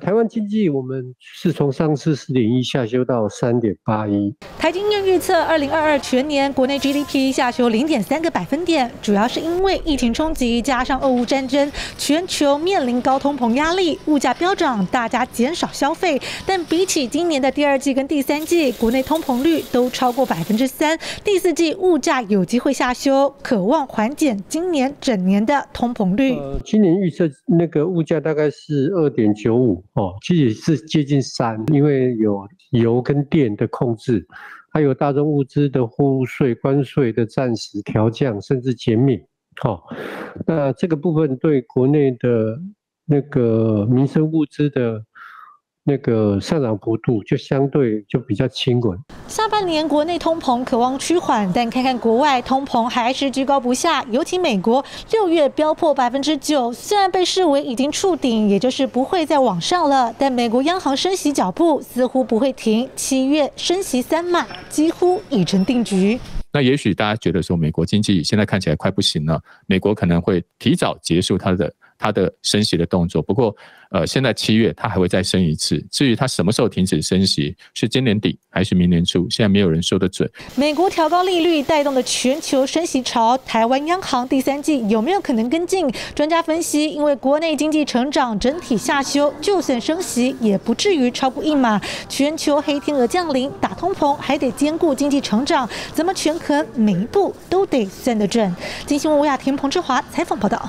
台湾经济我们是从上次 4.1 下修到 3.81。台经院预测2022全年国内 GDP 下修 0.3 个百分点，主要是因为疫情冲击加上俄乌战争，全球面临高通膨压力，物价飙涨，大家减少消费。但比起今年的第二季跟第三季，国内通膨率都超过 3%， 第四季物价有机会下修，可望缓减今年整年的通膨率。今年预测那个物价大概是 2.95 哦，其实是接近3，因为有油跟电的控制，还有大众物资的货物税、关税的暂时调降甚至减免。哦，那这个部分对国内的那个民生物资的那个上涨幅度就相对就比较轻微。下半年国内通膨可望趋缓，但看看国外通膨还是居高不下。尤其美国6月飙破 9%， 虽然被视为已经触顶，也就是不会再往上了，但美国央行升息脚步似乎不会停。7月升息3码，几乎已成定局。那也许大家觉得说，美国经济现在看起来快不行了，美国可能会提早结束它的升息的动作。不过，现在7月它还会再升一次。至于它什么时候停止升息，是今年底还是明年初，现在没有人说得准。美国调高利率带动的全球升息潮，台湾央行第三季有没有可能跟进？专家分析，因为国内经济成长整体下修，就算升息也不至于超过1码。全球黑天鹅降临，打通膨还得兼顾经济成长，怎么权衡每一步都得算得准。今天新闻吴雅婷、彭志华采访报道。